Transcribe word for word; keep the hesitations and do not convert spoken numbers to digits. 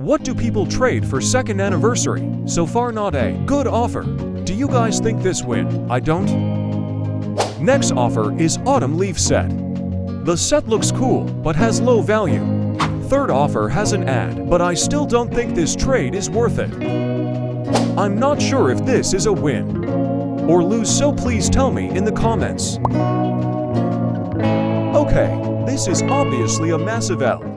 What do people trade for second anniversary? So far not a good offer. Do you guys think this win? I don't. Next offer is Autumn Leaf set. The set looks cool, but has low value. Third offer has an ad, but I still don't think this trade is worth it. I'm not sure if this is a win or lose, so please tell me in the comments. Okay, this is obviously a massive L.